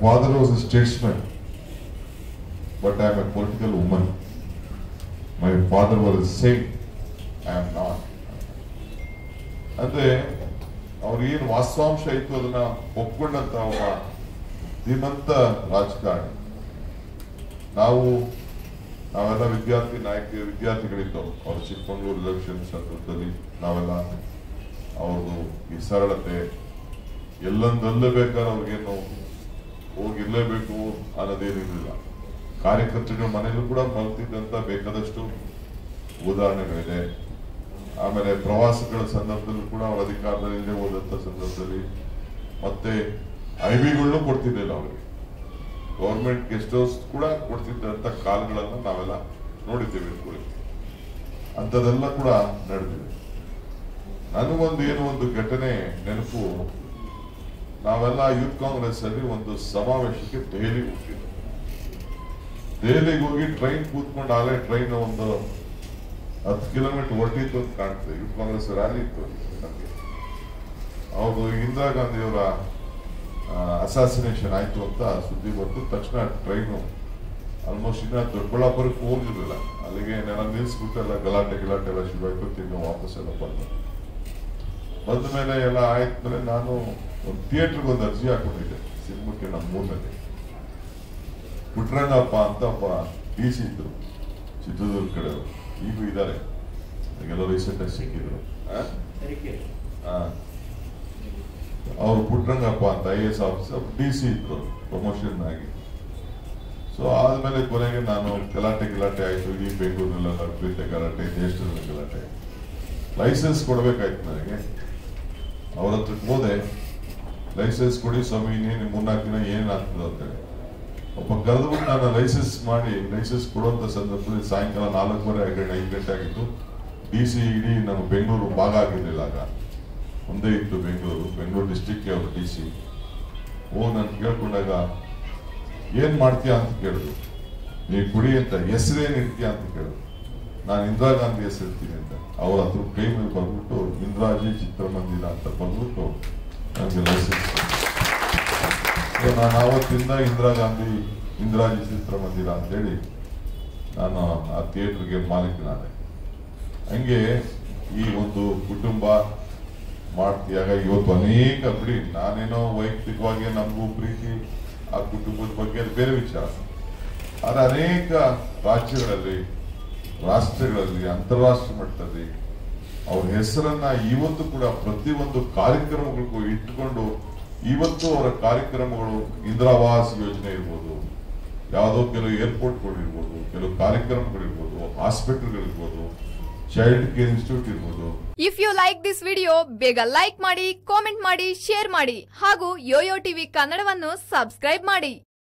father was a statesman, but I am a political woman. My father was a saint, I am not. ಅಂದ್ರೆ ಅವ್ರಿಗೇನು ವಾಸ್ತವಾಂಶ ಇತ್ತು ಅದನ್ನ ಒಪ್ಕೊಂಡಂತ ಧೀಮಂತ ರಾಜಕಾರಣಿ. ನಾವೆಲ್ಲ ವಿದ್ಯಾರ್ಥಿ ನಾಯಕ ವಿದ್ಯಾರ್ಥಿಗಳಿದ್ದವು ಅವರು ಚಿಕ್ಕಮಂಗ್ಳೂರು ಎಲೆಕ್ಷನ್ ಸಂದರ್ಭದಲ್ಲಿ ನಾವೆಲ್ಲ ಅವ್ರದ್ದು ಈ ಸರಳತೆ ಎಲ್ಲಂದಲ್ಲೇ ಬೇಕಾದ್ರೆ ಅವ್ರಿಗೇನು ಹೋಗಿರ್ಲೇಬೇಕು ಅನ್ನೋದೇನಿರಲಿಲ್ಲ. ಕಾರ್ಯಕರ್ತರು ಮನೆಯಲ್ಲೂ ಕೂಡ ಮಲ್ತಿದ್ದಂತ ಬೇಕಾದಷ್ಟು ಉದಾಹರಣೆಗಳಿದೆ. ಆಮೇಲೆ ಪ್ರವಾಸಗಳ ಸಂದರ್ಭದಲ್ಲೂ ಕೂಡ ಅವರ ಅಧಿಕಾರದಲ್ಲಿ ಹೋದಂಥ ಸಂದರ್ಭದಲ್ಲಿ ಮತ್ತೆ ಐವಿಗಳನ್ನೂ ಕೊಡ್ತಿದ್ದಿಲ್ಲ ಅವರಿಗೆ. ಗೌರ್ಮೆಂಟ್ ಗೆಸ್ಟ್ ಹೌಸ್ ಕೂಡ ಕೊಡ್ತಿದ್ದಂಥ ಕಾಲಗಳನ್ನು ನಾವೆಲ್ಲ ನೋಡಿದ್ದೇವೆ. ಅಂಥದ್ದೆಲ್ಲ ಕೂಡ ನಡೆದಿದೆ. ನನಗೊಂದು ಒಂದು ಘಟನೆ ನೆನಪು. ನಾವೆಲ್ಲ ಯೂತ್ ಕಾಂಗ್ರೆಸ್ ಅಲ್ಲಿ ಒಂದು ಸಮಾವೇಶಕ್ಕೆ ದೆಹಲಿಗೆ ಹೋಗ್ತಿದ್ವಿ. ದೆಹಲಿಗೆ ಹೋಗಿ ಟ್ರೈನ್ ಕೂತ್ಕೊಂಡು ಆಗಲೇ ಟ್ರೈನ್ ಒಂದು 10 ಕಿಲೋಮೀಟರ್ ಹೊರಟಿತ್ತು ಅಂತ ಕಾಣ್ತದೆ. ಯೂತ್ ಕಾಂಗ್ರೆಸ್ ರ್ಯಾಲಿ ಇತ್ತು ನಮಗೆ. ಅವರು ಇಂದಿರಾ ಗಾಂಧಿಯವರ ಅಸಾಸಿನೇಷನ್ ಆಯಿತು ಅಂತ ಸುದ್ದಿ ಬಂತು. ತಕ್ಷಣ ಟ್ರೈನು ಆಲ್ಮೋಸ್ಟ್ ಇನ್ನ ದೊಡ್ಡಬಳ್ಳಾಪುರಕ್ಕೆ ಹೋಗಿರಲಿಲ್ಲ. ಅಲ್ಲಿಗೆ ನೆಲ ನಿಲ್ಲಿಸ್ಬಿಟ್ಟೆಲ್ಲ ಗಲಾಟೆ ಎಲ್ಲ ಶುರುವಾಯಿತು. ತಿಂಗಳು ವಾಪಸ್ ಎಲ್ಲ ಬಂದ ಮೇಲೆ ಎಲ್ಲ ಆಯ್ತು. ನಾನು ಒಂದು ಥಿಯೇಟ್ರಿಗೆ ಒಂದು ಅರ್ಜಿ ಹಾಕೊಂಡಿದ್ದೆ ಸಿನಿಮಾಕ್ಕೆ. ನಮ್ಮೂರಲ್ಲಿ ಪುಟ್ಟರಂಗಪ್ಪ ಅಂತ ಒಬ್ಬ ಡಿ ಸಿ ಇದ್ರು ಚಿತ್ರದುರ್ಗ ಕಡೆಯವರು, ಈಗೂ ಇದ್ದಾರೆ. ಅದಕ್ಕೆಲ್ಲ ರೀಸೆಂಟಾಗಿ ಸಿಕ್ಕಿದ್ರು. ಅವರು ಪುಟ್ಟರಂಗಪ್ಪ ಅಂತ IAS ಆಫೀಸರ್ DC ಇದ್ರು, ಪ್ರಮೋಷನ್ ಆಗಿ. ಸೊ ಆದ್ಮೇಲೆ ಕೊನೆಗೆ ನಾನು ಗಲಾಟೆ ಆಯಿತು. ಇಡೀ ಬೆಂಗಳೂರಿನೆಲ್ಲ ನಡುವೆ ಗಲಾಟೆ, ದೇಶದಲ್ಲಿ ಗಲಾಟೆ. ಲೈಸೆನ್ಸ್ ಕೊಡಬೇಕಾಯ್ತು ನನಗೆ. ಅವ್ರ ಹತ್ರಕ್ಕೆ ಹೋದೆ, ಲೈಸೆನ್ಸ್ ಕೊಡಿ ಸ್ವಾಮಿ, ಇನ್ನೇನು 3-4 ದಿನ ಏನಾಗ್ತದೆ ಅಂತೇಳಿ. ಒಬ್ಬ ಕರೆದ್ಬಿಟ್ಟು ನಾನು ಲೈಸೆನ್ಸ್ ಮಾಡಿ ಲೈಸೆನ್ಸ್ ಕೊಡುವಂಥ ಸಂದರ್ಭದಲ್ಲಿ ಸಾಯಂಕಾಲ 4:30-5 ಗಂಟೆ ಆಗಿತ್ತು. DC ಇಡೀ ನಮ್ಮ ಬೆಂಗಳೂರು ಭಾಗ ಆಗಿರಲಿಲ್ಲ, ಆಗ ಒಂದೇ ಇತ್ತು ಬೆಂಗಳೂರು ಡಿಸ್ಟಿಕ್ಗೆ ಅವರು DC. ನಾನು ಕೇಳ್ಕೊಂಡಾಗ ಏನು ಮಾಡ್ತೀಯಾ ಅಂತ ಕೇಳಿದ್ರು. ನೀವು ಕುಡಿ ಅಂತ, ಹೆಸರೇನು ಇಡ್ತೀಯಾ ಅಂತ ಕೇಳಿದ್ರು. ನಾನು ಇಂದಿರಾ ಗಾಂಧಿ ಹೆಸರಿಡ್ತೀನಿ ಅಂತ. ಅವ್ರ ಹತ್ರ ಕೈ ಮೇಲೆ ಬಂದ್ಬಿಟ್ಟು ಇಂದಿರಾಜಿ ಚಿತ್ರಮಂದಿರ ಅಂತ ಬಂದ್ಬಿಟ್ಟು ನನಗೆ ಲೈಸೆನ್ಸ್. ನಾನು ಆವತ್ತಿಂದ ಇಂದಿರಾ ಗಾಂಧಿ ಇಂದಿರಾಜಿ ಚಿತ್ರಮಂದಿರ ಅಂತೇಳಿ ನಾನು ಆ ಥಿಯೇಟ್ರಿಗೆ ಮಾಲೀಕನಾದೆ. ಹಂಗೆ ಈ ಒಂದು ಕುಟುಂಬ ಮಾಡ್ತೀಯಾಗ ಇವತ್ತು ಅನೇಕ ಬಿಡಿ. ನಾನೇನೋ ವೈಯಕ್ತಿಕವಾಗಿ ನಮಗೂ ಪ್ರೀತಿ ಆ ಕುಟುಂಬದ ಬಗ್ಗೆ ಬೇರೆ ವಿಚಾರ. ಆದರೆ ಅನೇಕ ರಾಜ್ಯಗಳಲ್ಲಿ, ರಾಷ್ಟ್ರಗಳಲ್ಲಿ, ಅಂತಾರಾಷ್ಟ್ರೀಯ ಮಟ್ಟದಲ್ಲಿ ಅವ್ರ ಹೆಸರನ್ನ ಇವತ್ತು ಕೂಡ ಪ್ರತಿಯೊಂದು ಕಾರ್ಯಕ್ರಮಗಳಿಗೂ ಇಟ್ಟುಕೊಂಡು ಇವತ್ತು ಅವರ ಕಾರ್ಯಕ್ರಮಗಳು ಇಂದಿರಾವಾಸ್ ಯೋಜನೆ ಇರ್ಬೋದು, ಯಾವುದೋ ಕೆಲವು ಏರ್ಪೋರ್ಟ್ಗಳಿರ್ಬೋದು, ಕೆಲವು ಕಾರ್ಯಕ್ರಮಗಳಿರ್ಬೋದು, ಹಾಸ್ಪಿಟಲ್ಗಳಿರ್ಬೋದು, ಚೈಲ್ಡ್ ಕೇರ್ ಇನ್ಸ್ಟಿಟ್ಯೂಟ್ ಇರ್ಬೋದು. If you like this video ಬೇಗ ಲೈಕ್ ಮಾಡಿ, ಕಾಮೆಂಟ್ ಮಾಡಿ, ಶೇರ್ ಮಾಡಿ ಹಾಗೂ ಯೋಯೋ ಟಿವಿ ಕನ್ನಡವನ್ನು ಸಬ್ಸ್ಕ್ರೈಬ್ ಮಾಡಿ.